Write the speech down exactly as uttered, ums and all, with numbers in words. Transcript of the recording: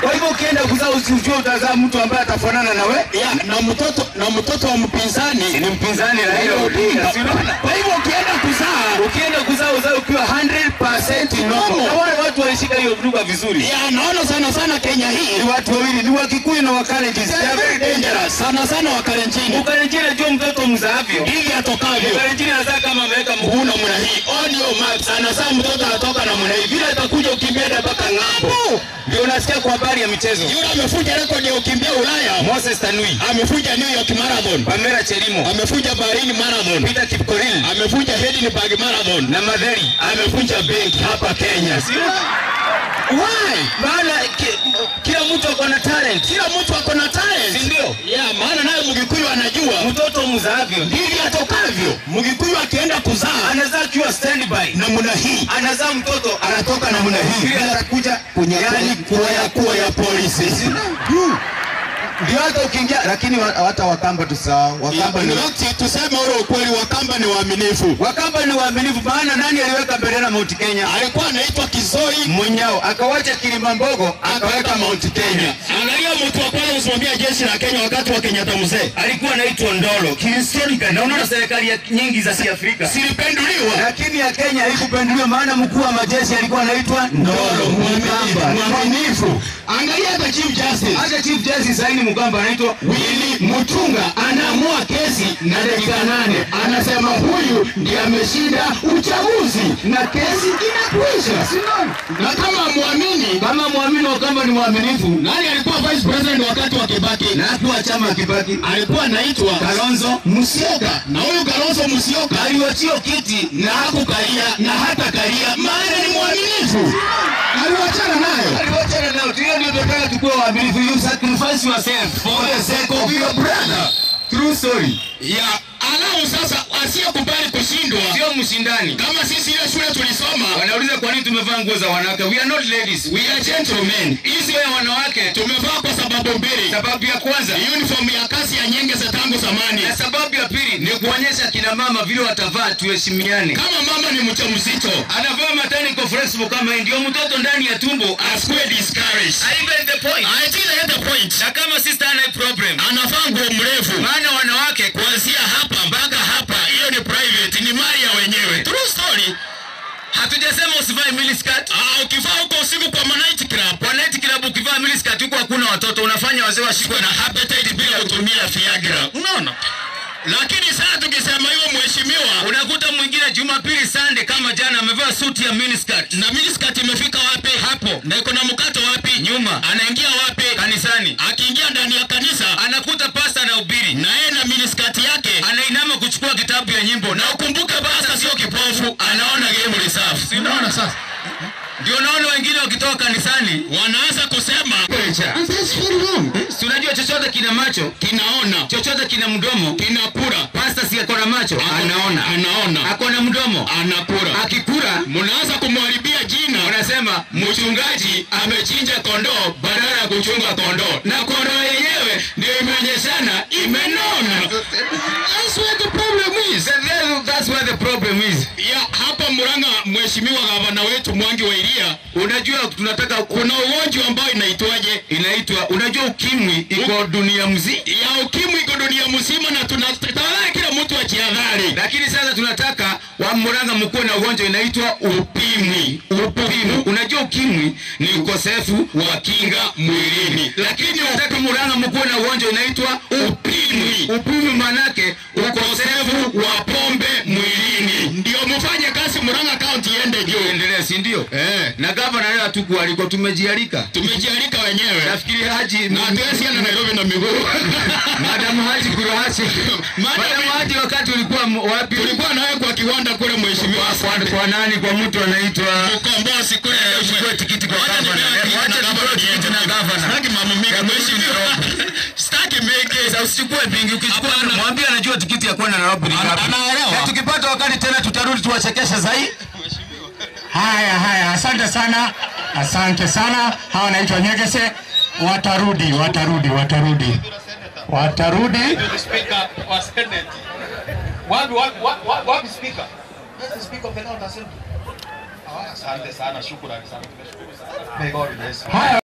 Kwa hivyo ukienda kuzaa usijue utazaa mtu ambaye atafanana na wewe. Yeah, na mtoto na mtoto wa mpinzani ni mpinzani na hilo Odinga, si unaona? Kwa hivyo ukienda kuzaa, ukienda kuzaa uzao ukiwa mia moja asilimia normal. Na wale watu walishika hiyo grupa vizuri. Yeah, naona sana sana Kenya hii. Ni watu wawili, ni Wakikuyu na Wakalenjin. Very dangerous. Sana sana Wakalenjin. Wakalenjin ndio mtoto mzaavyo. Hili atokavyo. Wakalenjin anazaa kama ameweka mguu na mna hii. Audio map sana sana mtoto atoka na mna hii. Bila atakuja ukimbia mpaka ngambo. Ndio unasikia kwa habari ya michezo. Yule amefuja rekodi ya ukimbia Ulaya, Moses Tanui. Amefuja New York Marathon, Pamela Chelimo. Amefuja Bahrain Marathon, Peter Kipkorir. Amefuja Edinburgh Marathon na Madheri. Amefuja benki hapa Kenya. Sio? Why? Maana kila mtu ako na talent. Kila mtu ako na talent. Ndio. Yeah, maana naye Mgikuyu anajua mtoto mzaavyo ndivyo atokavyo. Mgikuyu akienda kuzaa anazaa kiwa standby na mna hii. Anazaa mtoto anatoka na mna hii. Bila atakuja kwenye yani kwa ya kwa ya polisi. Ndio. Ndio hata ukiingia lakini hata Wakamba tusahau. Wakamba ni tuseme ule ukweli, Wakamba ni waaminifu. Wakamba ni waaminifu maana nani aliweka bendera Mount Kenya? Alikuwa anaitwa Kizoi Mwenyao, akawacha Kilimambogo, akaweka Mount Kenya. Angalia mtu wa kwanza usimwambia jeshi la Kenya wakati wa Kenyatta mzee. Alikuwa anaitwa Ndolo. Kihistorika na unaona serikali nyingi za Afrika silipenduliwa. Lakini ya Kenya haikupenduliwa maana mkuu wa majeshi alikuwa anaitwa Ndolo. Mwaminifu. Angalia hata Chief Justice. Hata Chief Justice saini Mugamba anaitwa Willy Mutunga, anaamua kesi na dakika nane. Anasema huyu ndiye ameshinda uchaguzi na kesi inakwisha. Sio? Na kama muamini, kama muamini Wakamba ni muaminifu. Nani alikuwa vice president wakati wa Kibaki? Na alikuwa chama Kibaki. Alikuwa anaitwa Kalonzo Musyoka. Na huyu Kalonzo Musyoka aliwachiwa kiti na hakukalia na hata kalia. Maana ni muaminifu. Aliwachana nayo. Aliwachana nayo. Hiyo ndio tunataka tukue waaminifu. You sacrifice yourself for the sake of your brother. True story. Yeah. Alao sasa asiyekubali kushindwa sio mshindani. Kama sisi ile shule tulisoma, wanauliza kwa nini tumevaa nguo za wanawake? We are not ladies, we are gentlemen. Hizi ya wanawake tumevaa kwa sababu mbili. Sababu ya kwanza, uniform ya kasi ya nyenge za tangu zamani. Na sababu ya pili ni kuonyesha kina mama vile watavaa, tuheshimiane. Kama mama ni mjamzito, anavaa matani conference kama ndio mtoto ndani ya tumbo, asikuwe discouraged. I get the point. I get the point. Na kama sister ana problem, anavaa nguo mrefu. Maana wanawake kuanzia hapa mpaka hapa, hiyo ni private, ni mali ya wenyewe. True story. Hatujasema usivae miliskirt. Ah, ukivaa huko usiku kwa night club, kwa night club ukivaa miliskirt huko hakuna watoto, unafanya wazee washikwe na appetite bila kutumia Viagra. Unaona? Lakini sasa tukisema hiyo mheshimiwa, unakuta mwingine Jumapili Sunday kama jana amevaa suti ya miniskirt. Na miniskirt imefika wapi? Hapo. Na iko na mkato wapi? Nyuma. Anaingia wapi? Kanisani. Akiingia ndani ya kanisa, anakuta pasta na ubiri. Na yeye na miniskirt yake, anainama kuchukua kitabu ya nyimbo. Na ukumbuke pasta sio kipofu, anaona game reserve. Si unaona sasa? Ndio naona wengine wakitoka kanisani wanaanza kusema tunajua chochote kina macho kinaona, chochote kina mdomo kinakula. Pasta si akona macho anaona, anaona akona mdomo anakula, akikula mnaanza kumharibia jina. Wanasema mchungaji amechinja kondoo badala ya kuchunga kondoo, na kondoo yenyewe ndio imeonyeshana imenona. That's where the problem is. That's where the problem is. Yeah, hapa Murang'a mheshimiwa gavana wetu Mwangi wa Iria, unajua tunataka kuna ugonjwa ambao inaitwaje? Inaitwa unajua ukimwi iko dunia mzima. Ya ukimwi iko dunia mzima na tunataka kila mtu ajihadhari. Lakini sasa tunataka wa Murang'a mkuu na ugonjwa inaitwa upimwi. Upimwi. Unajua ukimwi ni ukosefu wa kinga mwilini. Lakini unataka Murang'a mkuu na ugonjwa inaitwa upimwi. Upimwi manake ukosefu wa pombe mwilini. Ndio mfanye kazi Murang'a County iende ndio endelee, si ndio? Eh, na governor leo tuko aliko tumejialika. Tumejialika wenyewe. Nafikiri Haji na Haji na Nairobi na Migoro. Madam Haji Kuruhashi. Madam Haji wakati ulikuwa wapi? Ulikuwa na wewe kwa kiwanda kule mheshimiwa. Kwa kwa nani? Kwa mtu anaitwa Ukombozi kule ushikwe tikiti kwa governor. Acha tikiti yetu na governor. Sitaki mamumika mheshimiwa. Sitaki meke za usichukue pingi ukichukua mwambie anajua tikiti ya kwenda Nairobi. Anaelewa. Tukipata wakati tena tutarudi tuwachekeshe zaidi. Haya haya, asante sana, asante sana. Hawa naitwa Nyegese, watarudi, watarudi, watarudi, watarudi. Speaker wa Senate, wapi wapi wapi speaker? This is speaker of the House. Asante sana, shukrani sana, tumeshukuru sana. Haya.